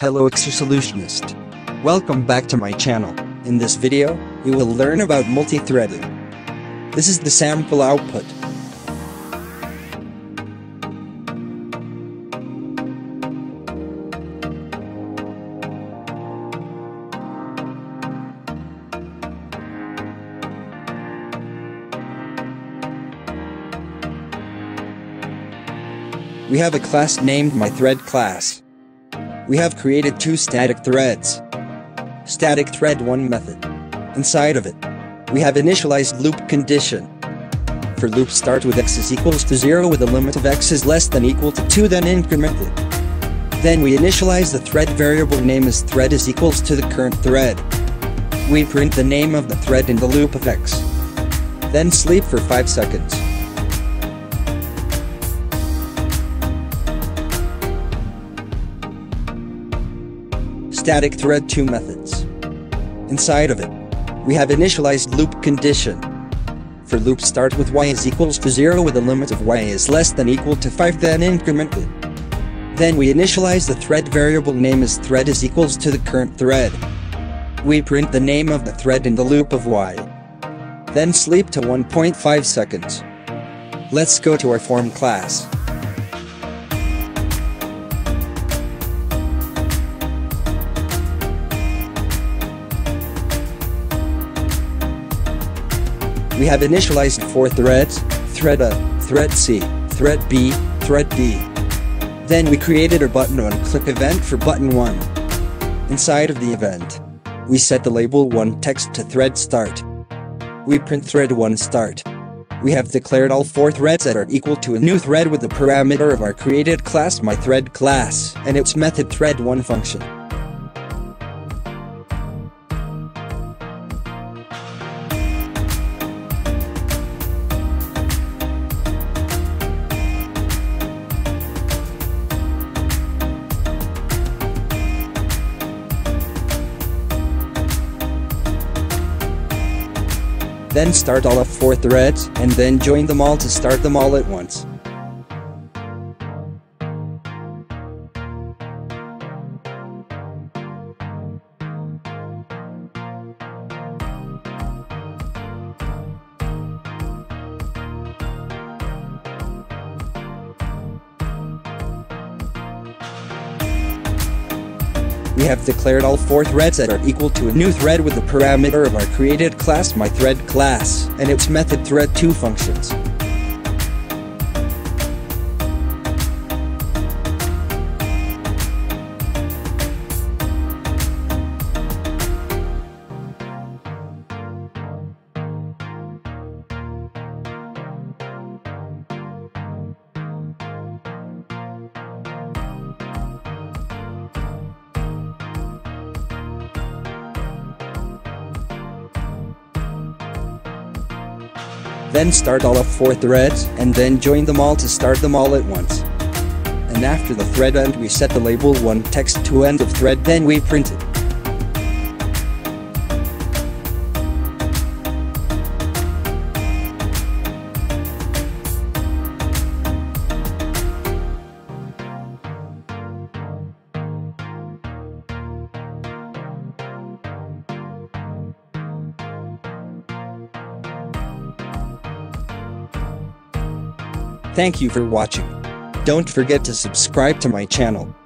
Hello ExerSolutionist. Welcome back to my channel. In this video, you will learn about multi-threading. This is the sample output. We have a class named MyThreadClass. We have created two static threads. Static thread 1 method. Inside of it, we have initialized loop condition. For loop start with x is equals to 0 with a limit of x is less than equal to 2, then increment it. Then we initialize the thread variable name as thread is equals to the current thread. We print the name of the thread in the loop of x. Then sleep for 5 seconds. Static thread 2 methods. Inside of it, we have initialized loop condition. For loop start with y is equals to 0 with a limit of y is less than equal to 5, then increment it. Then we initialize the thread variable name as thread is equals to the current thread. We print the name of the thread in the loop of y. Then sleep to 1.5 seconds. Let's go to our form class. We have initialized 4 threads, thread A, thread C, thread B, thread D. Then we created a button on click event for button 1. Inside of the event, we set the label 1 text to thread start. We print thread 1 start. We have declared all 4 threads that are equal to a new thread with the parameter of our created class MyThreadClass and its method thread 1 function. Then start all of 4 threads, and then join them all to start them all at once. We have declared all 4 threads that are equal to a new thread with the parameter of our created class MyThreadClass and its method thread 2 functions. Then start all of 4 threads, and then join them all to start them all at once. And after the thread end, we set the label 1 text to end of thread, then we print it. Thank you for watching. Don't forget to subscribe to my channel.